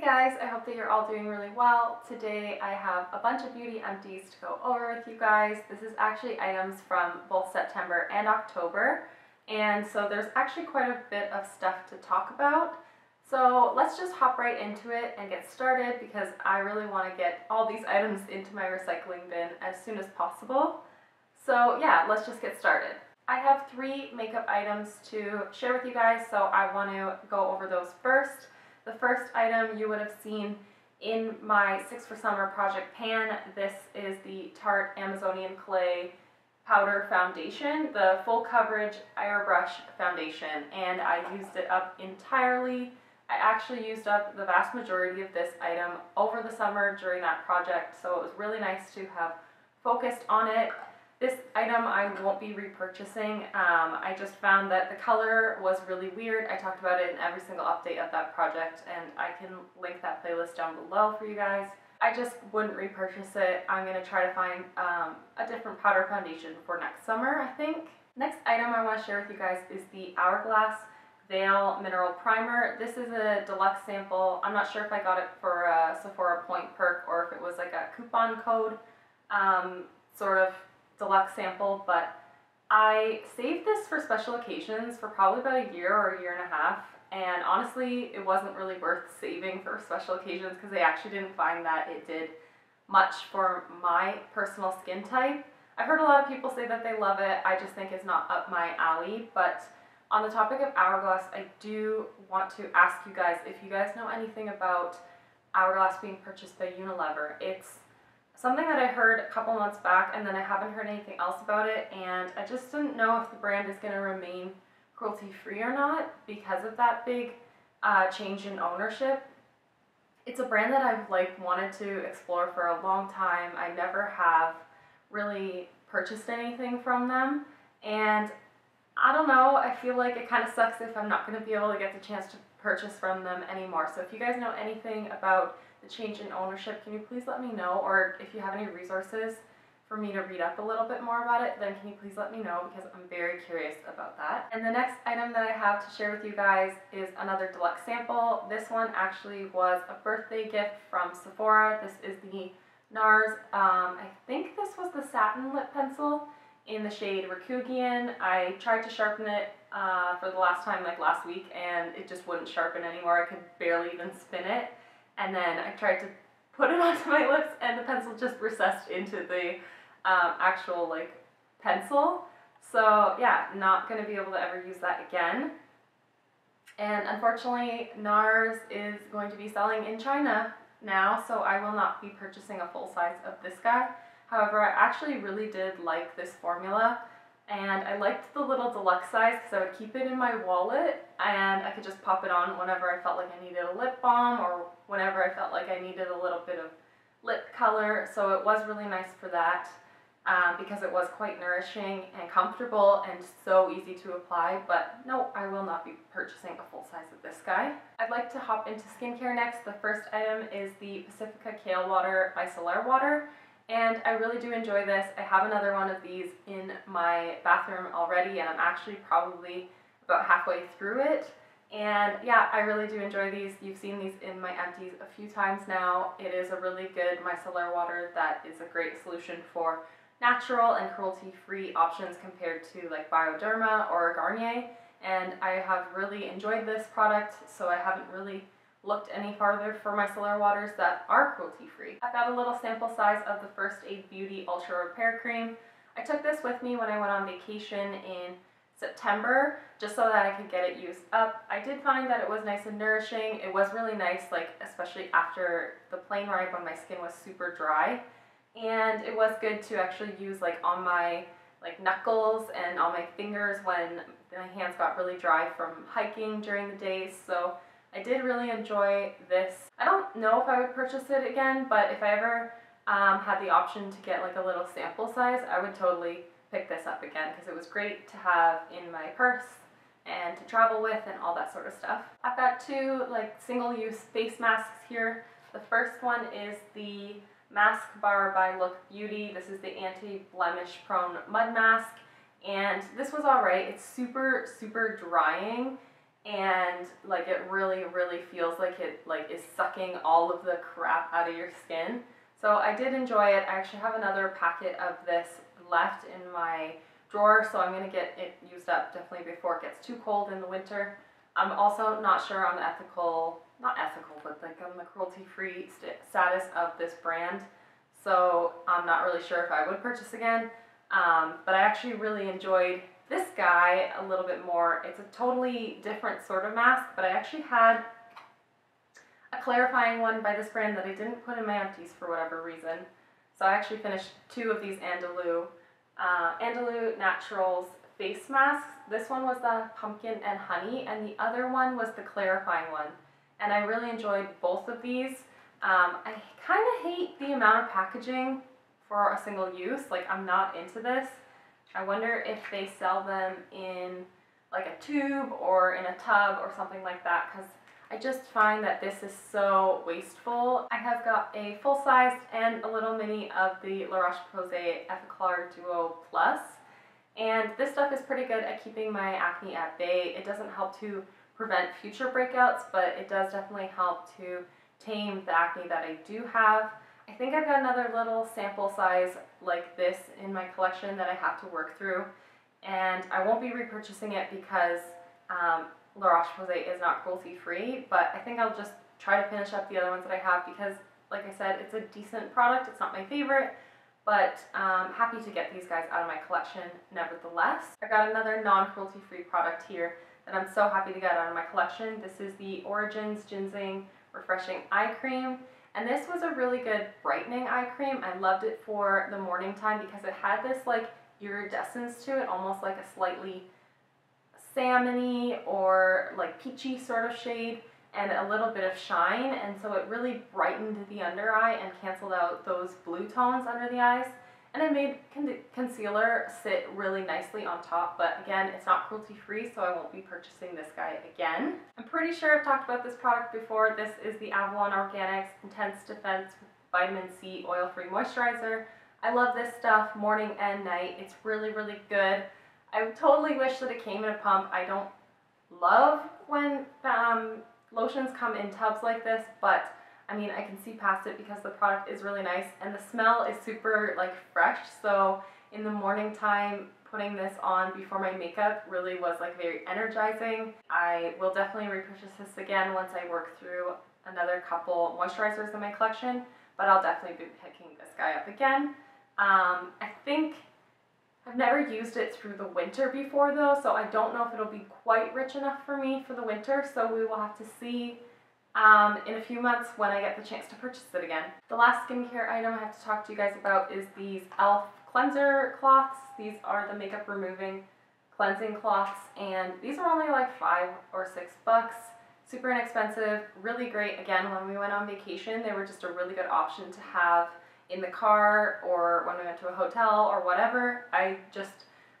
Hey guys, I hope that you're all doing really well. Today I have a bunch of beauty empties to go over with you guys. This is actually items from both September and October, and so there's actually quite a bit of stuff to talk about. So let's just hop right into it and get started because I really want to get all these items into my recycling bin as soon as possible. So yeah, let's just get started. I have three makeup items to share with you guys, so I want to go over those first. The first item you would have seen in my Six for Summer project pan. This is the Tarte Amazonian Clay Powder Foundation, the full coverage airbrush foundation, and I used it up entirely. I actually used up the vast majority of this item over the summer during that project, so it was really nice to have focused on it. This item I won't be repurchasing. I just found that the color was really weird. I talked about it in every single update of that project, and I can link that playlist down below for you guys. I just wouldn't repurchase it. I'm going to try to find a different powder foundation for next summer, I think. Next item I want to share with you guys is the Hourglass Veil Mineral Primer. This is a deluxe sample. I'm not sure if I got it for a Sephora Point perk or if it was like a coupon code sort of deluxe sample, but I saved this for special occasions for probably about a year or a year and a half, and honestly it wasn't really worth saving for special occasions because I actually didn't find that it did much for my personal skin type. I've heard a lot of people say that they love it. I just think it's not up my alley. But on the topic of Hourglass, I do want to ask you guys if you guys know anything about Hourglass being purchased by Unilever. It's something that I heard a couple months back, and then I haven't heard anything else about it, and I just didn't know if the brand is going to remain cruelty-free or not because of that big change in ownership. It's a brand that I've wanted to explore for a long time. I never have really purchased anything from them, and I don't know, I feel like it kind of sucks if I'm not going to be able to get the chance to purchase from them anymore. So if you guys know anything about the change in ownership, can you please let me know? Or if you have any resources for me to read up a little bit more about it, then can you please let me know, because I'm very curious about that. And the next item that I have to share with you guys is another deluxe sample. This one actually was a birthday gift from Sephora. This is the NARS, I think this was the satin lip pencil in the shade Rikugien. I tried to sharpen it for the last time last week, and it just wouldn't sharpen anymore. I could barely even spin it. And then I tried to put it onto my lips, and the pencil just recessed into the actual pencil. So yeah, not going to be able to ever use that again. And unfortunately, NARS is going to be selling in China now, so I will not be purchasing a full size of this guy. However, I actually really did like this formula, and I liked the little deluxe size because I would keep it in my wallet and I could just pop it on whenever I felt like I needed a lip balm or whenever I felt like I needed a little bit of lip color. So it was really nice for that because it was quite nourishing and comfortable and so easy to apply. But no, I will not be purchasing a full size of this guy. I'd like to hop into skincare next. The first item is the Pacifica Kale Water Micellar Water. And I really do enjoy this. I have another one of these in my bathroom already, and I'm actually probably about halfway through it. And yeah, I really do enjoy these. You've seen these in my empties a few times now. It is a really good micellar water that is a great solution for natural and cruelty-free options compared to Bioderma or Garnier. And I have really enjoyed this product, so I haven't really looked any farther for micellar waters that are cruelty-free. I've got a little sample size of the First Aid Beauty Ultra Repair Cream. I took this with me when I went on vacation in September, just so that I could get it used up. I did find that it was nice and nourishing. It was really nice, especially after the plane ride when my skin was super dry. And it was good to actually use on my knuckles and on my fingers when my hands got really dry from hiking during the day. So I did really enjoy this. I don't know if I would purchase it again, but if I ever had the option to get a little sample size, I would totally pick this up again because it was great to have in my purse and to travel with and all that sort of stuff. I've got two single-use face masks here. The first one is the Mask Bar by Look Beauty. This is the anti-blemish prone mud mask, and this was alright. It's super, super drying. and like it really, really feels like it is sucking all of the crap out of your skin. So I did enjoy it. I actually have another packet of this left in my drawer, so I'm going to get it used up definitely before it gets too cold in the winter. I'm also not sure on the ethical, not ethical, but like on the cruelty-free status of this brand, so I'm not really sure if I would purchase again, but I actually really enjoyed this guy a little bit more. It's a totally different sort of mask, but I actually had a clarifying one by this brand that I didn't put in my empties for whatever reason. So I actually finished two of these Andalou Naturals face masks. This one was the pumpkin and honey, and the other one was the clarifying one. And I really enjoyed both of these. I kind of hate the amount of packaging for a single use. Like, I'm not into this. I wonder if they sell them in like a tube or in a tub or something like that, because I just find that this is so wasteful. I have got a full-sized and a little mini of the La Roche-Posay Effaclar Duo Plus, and this stuff is pretty good at keeping my acne at bay. It doesn't help to prevent future breakouts, but it does definitely help to tame the acne that I do have. I think I've got another little sample size like this in my collection that I have to work through, and I won't be repurchasing it because La Roche-Posay is not cruelty-free, but I think I'll just try to finish up the other ones that I have because, like I said, it's a decent product. It's not my favorite, but I'm happy to get these guys out of my collection nevertheless. I've got another non-cruelty-free product here that I'm so happy to get out of my collection. This is the Origins GinZing Refreshing Eye Cream. And this was a really good brightening eye cream. I loved it for the morning time because it had this like iridescence to it, almost like a slightly salmony or like peachy sort of shade and a little bit of shine, and so it really brightened the under eye and canceled out those blue tones under the eyes, and it made concealer sit really nicely on top. But again, it's not cruelty free, so I won't be purchasing this guy again. I'm pretty sure I've talked about this product before. This is the Avalon Organics Intense Defense Vitamin C Oil-Free Moisturizer. I love this stuff morning and night. It's really, really good. I totally wish that it came in a pump. I don't love when lotions come in tubs like this, but I mean, I can see past it because the product is really nice and the smell is super like fresh. So in the morning time, putting this on before my makeup really was like very energizing. I will definitely repurchase this again once I work through another couple moisturizers in my collection, but I'll definitely be picking this guy up again. I think I've never used it through the winter before though, so I don't know if it'll be quite rich enough for me for the winter, so we will have to see in a few months when I get the chance to purchase it again. The last skincare item I have to talk to you guys about is these ELF cleanser cloths. These are the makeup removing cleansing cloths, and these are only like $5 or $6. Super inexpensive, really great. Again, when we went on vacation, they were just a really good option to have in the car or when we went to a hotel or whatever. I just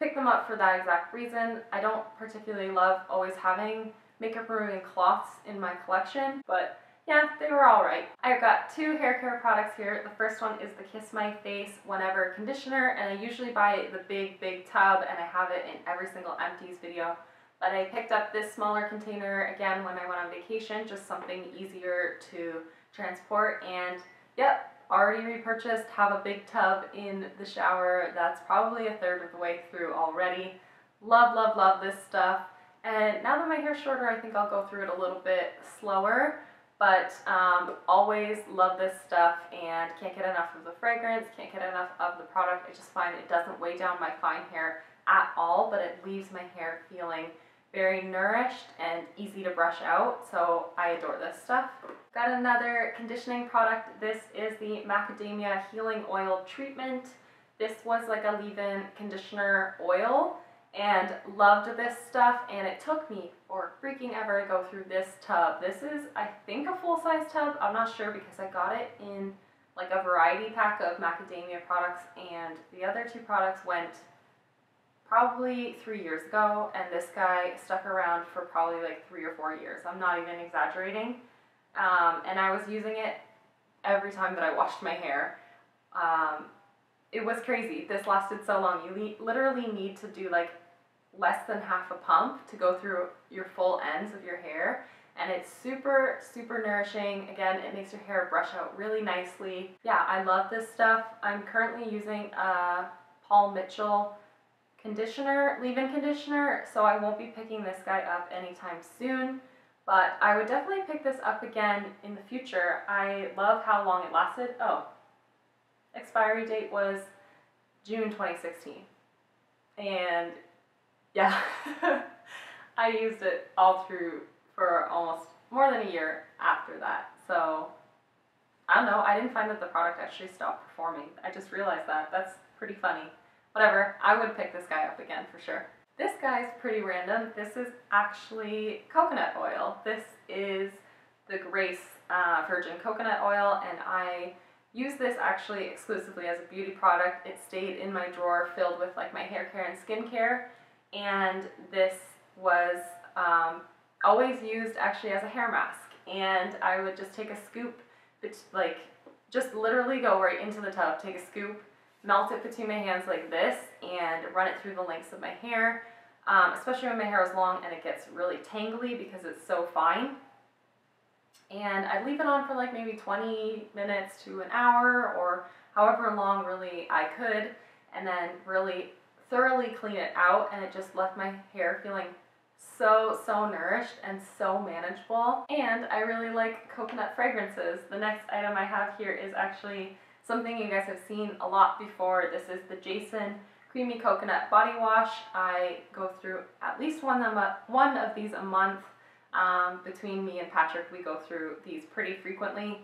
picked them up for that exact reason. I don't particularly love always having makeup removing cloths in my collection, but yeah, they were alright. I've got two hair care products here. The first one is the Kiss My Face Whenever Conditioner, and I usually buy the big tub and I have it in every single empties video, but I picked up this smaller container again when I went on vacation, just something easier to transport, and yep, already repurchased. Have a big tub in the shower. That's probably a third of the way through already. Love, love, love this stuff. And now that my hair's shorter, I think I'll go through it a little bit slower, but always love this stuff and can't get enough of the fragrance, can't get enough of the product. I just find it doesn't weigh down my fine hair at all, but it leaves my hair feeling very nourished and easy to brush out, so I adore this stuff. Got another conditioning product. This is the Macadamia Healing Oil Treatment. This was like a leave-in conditioner oil, and loved this stuff, and it took me for freaking ever to go through this tub. This is, I think, a full-size tub. I'm not sure because I got it in like a variety pack of macadamia products, and the other two products went probably 3 years ago, and this guy stuck around for probably like 3 or 4 years. I'm not even exaggerating. And I was using it every time that I washed my hair. It was crazy. This lasted so long. You literally need to do like less than half a pump to go through your full ends of your hair. And it's super, super nourishing. Again, it makes your hair brush out really nicely. Yeah, I love this stuff. I'm currently using a Paul Mitchell conditioner, leave-in conditioner, so I won't be picking this guy up anytime soon. But I would definitely pick this up again in the future. I love how long it lasted. Oh, expiry date was June 2016. And yeah, I used it all through for almost more than a year after that. So I don't know, I didn't find that the product actually stopped performing. I just realized that. That's pretty funny. Whatever, I would pick this guy up again for sure. This guy is pretty random. This is actually coconut oil. This is the Grace Virgin Coconut Oil, and I use this actually exclusively as a beauty product. It stayed in my drawer filled with like my hair care and skincare, and this was always used actually as a hair mask. And I would just take a scoop, like just literally go right into the tub, take a scoop, melt it between my hands like this, and run it through the lengths of my hair, especially when my hair is long and it gets really tangly because it's so fine. And I'd leave it on for like maybe 20 minutes to an hour or however long really I could, and then really thoroughly clean it out, and it just left my hair feeling so nourished and so manageable. And I really like coconut fragrances. The next item I have here is actually something you guys have seen a lot before. This is the Jason Creamy Coconut Body Wash. I go through at least one of these a month. Between me and Patrick, we go through these pretty frequently,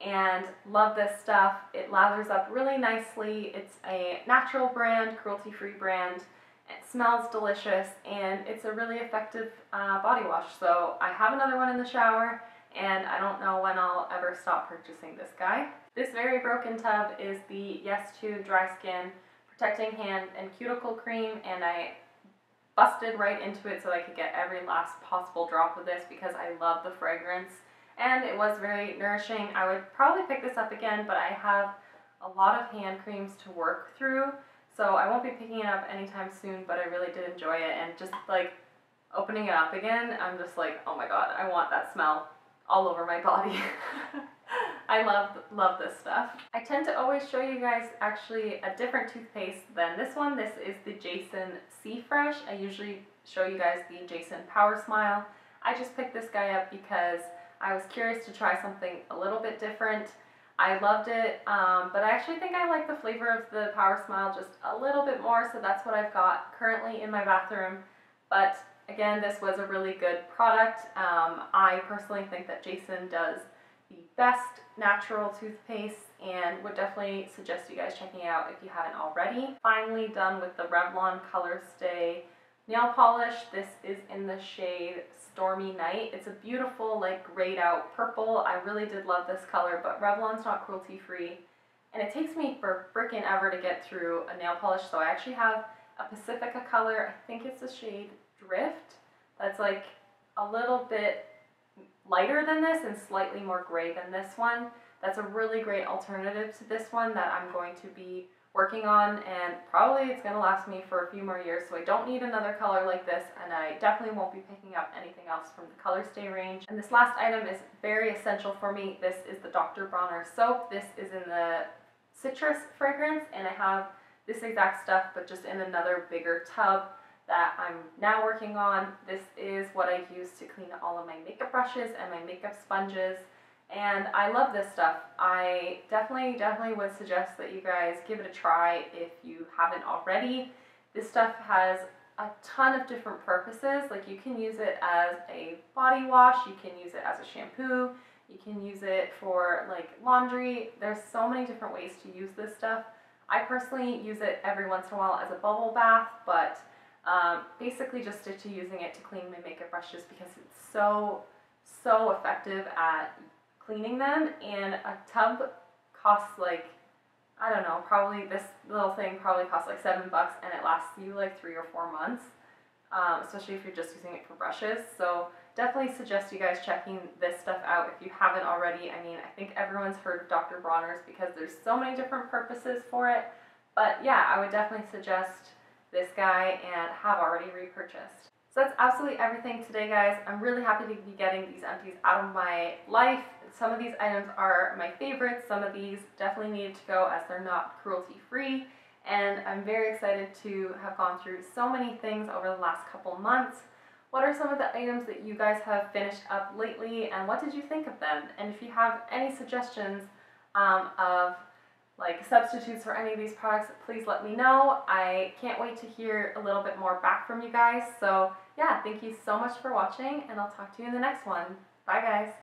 and love this stuff. It lathers up really nicely. It's a natural brand, cruelty-free brand. It smells delicious, and it's a really effective body wash. So I have another one in the shower, and I don't know when I'll ever stop purchasing this guy. This very broken tub is the Yes To Dry Skin Protecting Hand and Cuticle Cream, and I busted right into it so I could get every last possible drop of this because I love the fragrance, and it was very nourishing. I would probably pick this up again, but I have a lot of hand creams to work through, so I won't be picking it up anytime soon, but I really did enjoy it. And just like opening it up again, I'm just like, oh my god, I want that smell all over my body. I love this stuff. I tend to always show you guys actually a different toothpaste than this one. This is the Jason Sea Fresh. I usually show you guys the Jason Power Smile. I just picked this guy up because I was curious to try something a little bit different. I loved it, but I actually think I like the flavor of the Power Smile just a little bit more, so that's what I've got currently in my bathroom. But again, this was a really good product. I personally think that Jason does the best natural toothpaste, and would definitely suggest you guys checking it out if you haven't already. Finally done with the Revlon Colorstay Nail Polish. This is in the shade Stormy Night. It's a beautiful like grayed out purple. I really did love this color, but Revlon's not cruelty free, and it takes me for frickin' ever to get through a nail polish, so I actually have a Pacifica color. I think it's the shade Drift that's like a little bit lighter than this and slightly more gray than this one. That's a really great alternative to this one that I'm going to be working on, and probably it's going to last me for a few more years, so I don't need another color like this, and I definitely won't be picking up anything else from the Colorstay range. And this last item is very essential for me. This is the Dr. Bronner's soap. This is in the citrus fragrance, and I have this exact stuff but just in another bigger tub that I'm now working on. This is what I use to clean all of my makeup brushes and my makeup sponges, and I love this stuff. I definitely would suggest that you guys give it a try if you haven't already. This stuff has a ton of different purposes. Like, you can use it as a body wash, you can use it as a shampoo, you can use it for like laundry. There's so many different ways to use this stuff. I personally use it every once in a while as a bubble bath, but basically just stick to using it to clean my makeup brushes because it's so effective at cleaning them. And a tub costs like, I don't know, probably this little thing probably costs like $7, and it lasts you like 3 or 4 months, especially if you're just using it for brushes. So definitely suggest you guys checking this stuff out if you haven't already. I mean, I think everyone's heard of Dr. Bronner's because there's so many different purposes for it, but yeah, I would definitely suggest this guy and have already repurchased. So that's absolutely everything today, guys. I'm really happy to be getting these empties out of my life. Some of these items are my favorites. Some of these definitely needed to go as they're not cruelty-free. And I'm very excited to have gone through so many things over the last couple months. What are some of the items that you guys have finished up lately, and what did you think of them? And if you have any suggestions of like substitutes for any of these products, please let me know. I can't wait to hear a little bit more back from you guys. So yeah, thank you so much for watching, and I'll talk to you in the next one. Bye, guys.